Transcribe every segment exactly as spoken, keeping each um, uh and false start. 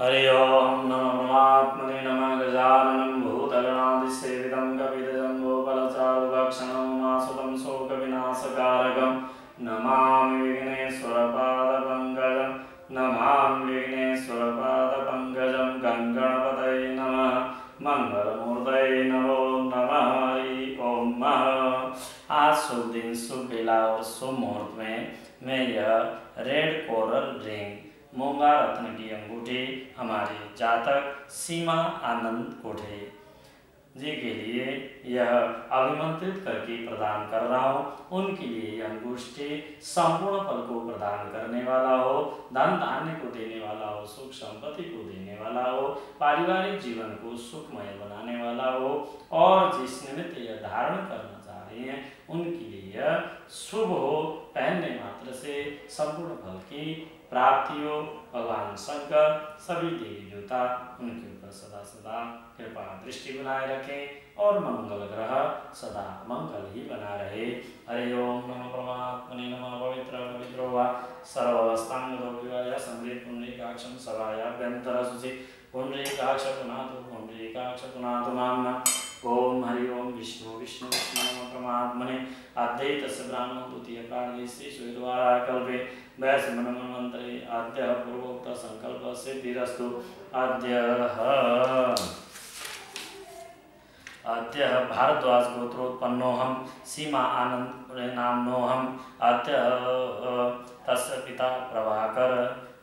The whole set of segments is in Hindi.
हरि ओम नमः आत्मने नमः गजाननं भूतगणादिसेवितं कपितजं गोपालचारुभक्षणं मासुतं शोकविनाशकारकं नमामि विघ्नेश्वरपादपङ्कजं नमामि विघ्नेश्वरपादपङ्कजं गङ्गणपतये नमः मंगलमूर्तये नमो नमः। हरि ओम। आज शुभ दिन, शुभ बेला और शुभ मुहूर्त में मैं यह रेड कोरल रिंग मूंगा रत्न की अंगूठी हमारे जातक सीमा आनंद कोठे जी के लिए यह अभिमंत्रित करके प्रदान कर रहा हूँ। उनके लिए यह अंगूठी संपूर्ण फल को प्रदान करने वाला हो, धन धान्य को देने वाला हो, सुख संपत्ति को देने वाला हो, पारिवारिक जीवन को सुखमय बनाने वाला हो और जिस निमित्त यह धारण करना चाह रहे हैं उनके लिए यह शुभ हो। पहनने मात्र से संपूर्ण फल की प्राप्ति हो। भगवान शंकर सभी देवी देवता उनके ऊपर सदा सदा कृपा दृष्टि बनाए रखें और मंगल ग्रह सदा मंगल ही बना रहे। हरे ओम नमः परमात्मने नमः। पवित्र पवित्रो वा सर्वावस्थांग दोविवाय संवेद पुण्डरीकाक्षं सभाया व्यंतरा सुचि पुण्डरीकाक्ष पुनातु पुण्डरीकाक्ष पुनातु मामना। ओम हरि ओम विष्णु विष्णु विष्णु नमः परमात्मने अद्वैत सद्ब्रह्म द्वितीय प्राणि श्री सुद्वारा कल्पे वैस मनन मंत्रे आद्य पूर्वोक्त संकल्प सिद्धिरस्तु। आद्य आद्य भारद्वाज गोत्रोत्पन्नोहम सीमा आनंद नामनोहम आद्य तस्य पिता प्रभाकर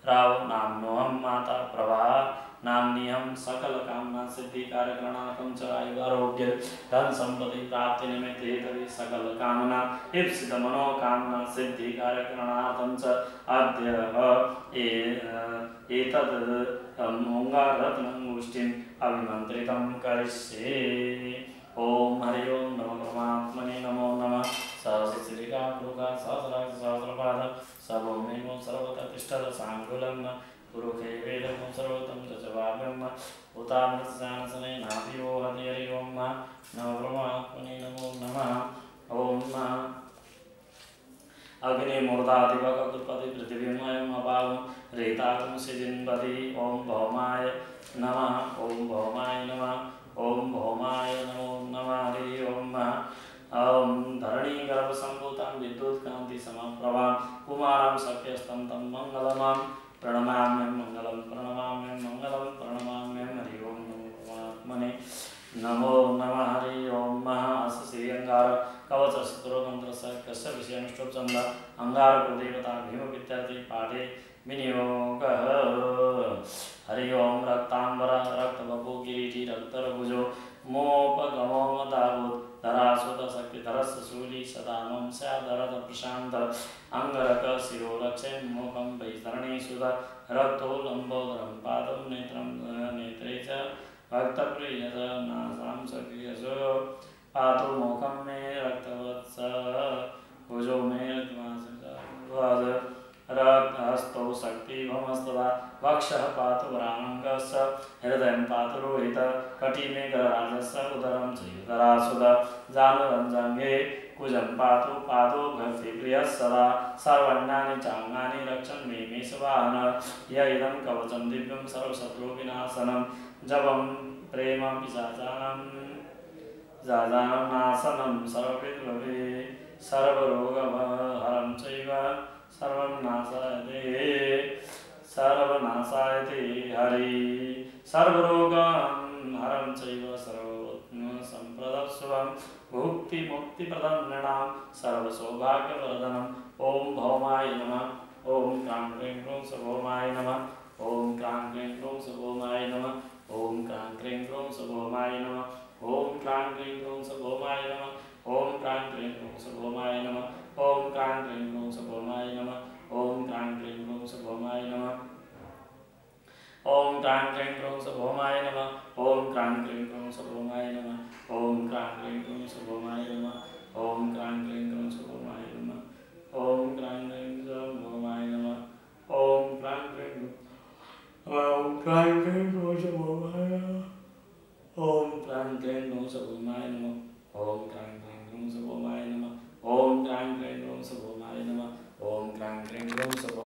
राव नामनोहम माता प्रभा नाम्निहं। सकल कामना सिद्धि कार्यकरणाकं च आयुरारोग्य धन संपत्ति प्राप्ति निमित्त हेतवे सकल कामना इप्सित मनो कामना सिद्धि कार्यकरणार्थं च अद्य एतद् मूंगा रत्नमुष्टिम् अभिमंत्रितं करिष्ये। ओम हरि ओम नमो परमात्मने नमो नमः। सहस्रशिखा पुरुषा सहस्राक्ष सहस्रपाद सर्वमेव सर्वतः तिष्ठत साङ्कुलं पुरुखे वेदं सर्वतं तजवाब्रह्म उतामृतस्यानसने नाभियो हरि हरि ओम नमो परमात्मने नमो नमः। ओम अग्निमूर्धाधिपककृत्पति पृथिवीमयम् अपावं रेतागं सिजिन्पति। ओम भौमाय नमः। ओम भौमाय नमः। ओम भौमाय नमो नमः। हरि ओम। ओम धरणी गर्भसंभूतां विद्युत्कान्तिसमप्रभा कुमारं सख्यस्तं तं मङ्गलमां प्रणमाम्यं मंगलम प्रणमाम्यं मंगलम प्रणमाम्यं। हरि ओम नमो परमात्मने नमो नमः। हरि ओम। श्री अंगार कवच स्त्रोमंत्र कस्य विषय अनुष्टुप छंद अंगार को देवता भीम इत्यादि पाठे विनियोग। हरि ओम रक्तांबर रक्त बभू किरीटी रक्तरभुजो मोपगमो मदाभूत् धरासुत शक्तिधरस् शूली सदामं स्यादरत प्रशांत अंगरक शिरो रक्षे मुखं वैतरणी सुत रक्तो लंबोदरं पादं नेत्रं नेत्रे च रक्तप्रियत नासां सक्रियसो पातु मुखं मे रक्तवत्स भुजो मे रक्तमांसः रक्तहस्तौ शक्तिभमस्तदा वक्षः पातु वरानङ्गस्स हृदयं पातु रोहितः कटिमे गराजस्स उदरं च युतरासुदः जानुरञ्जङ्घे कुजं पातु पादौ गतिप्रियः सदा सर्वाण्यनि चाङ्गानि रक्षन् मे मे स्वाहानः। य इदं कवचं दिव्यं सर्वशत्रुविनाशनं जपं प्रेम पिशाचानां जाजानं नाशनं सर्वविद्भवे सर्वरोगहरं चैव सर्वनाशायते सर्वनाशायते हरि सर्वरोगान् हरं चैव सर्वसम्प्रदस्वं भुक्ति मुक्तिप्रदं नृणां सर्वसौभाग्यवर्धनम्। ॐ भौमाय नमः। ॐ क्रां क्रीं क्रूं सभौमाय नमः। ॐ क्रां क्रीं क्रूं सभौमाय नमः। ॐ क्रां क्रीं क्रूं सभौमाय नमः। ॐ क्रां क्रीं क्रूं सभौमाय नमः। ॐ क्रां क्रीं क्रूं सभौमाय नमः। ॐ क्रां क्रीं क्रूं सभौमाय नमः। ॐ क्रां क्रीं क्रूं सभौमाय नमः। ॐ क्रां क्रीं क्रूं सभौमाय नमः। ॐ क्रां क्रीं क्रूं सभौमाय नमः। ॐ क्रां क्रीं क्रूं सभौमाय नमः। ॐ क्रां क्रीं क्रूं सभौमाय नमः। ॐ क्रां क्रीं सभौमाय नमः। ॐ क्रां क्रीं ॐ क्रां क्रीं क्रूं सभौमाय नमः। ॐ क्रां क्रीं क्रूं सभौमाय नमः।